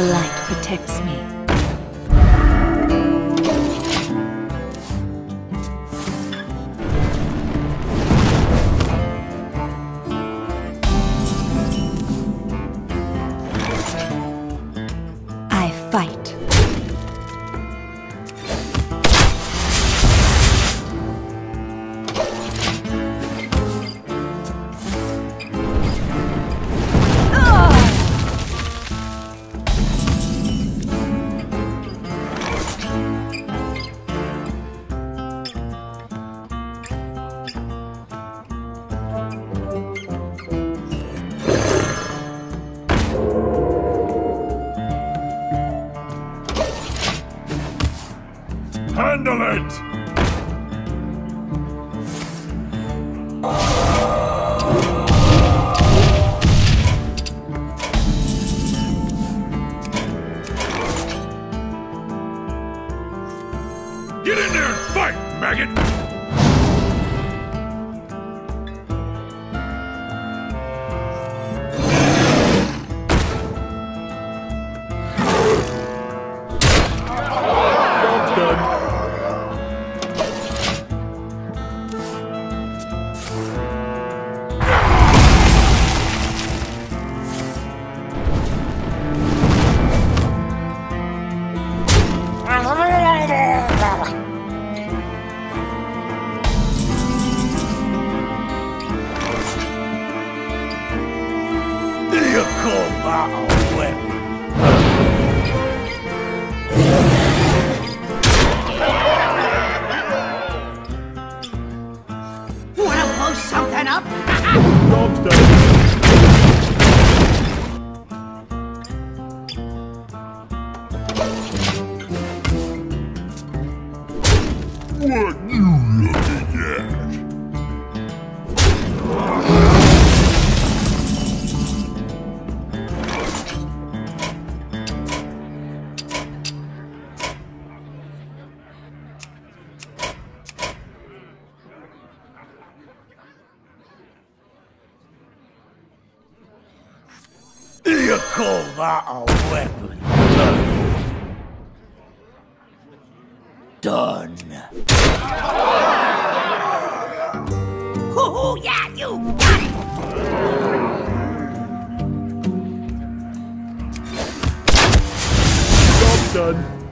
The light protects me. I fight. Handle it! Get in there and fight, maggot! You call my own weapon. Wanna blow something up? What you looking at? You call that a weapon? Done. Hoo-hoo, yeah, you got it! Job done.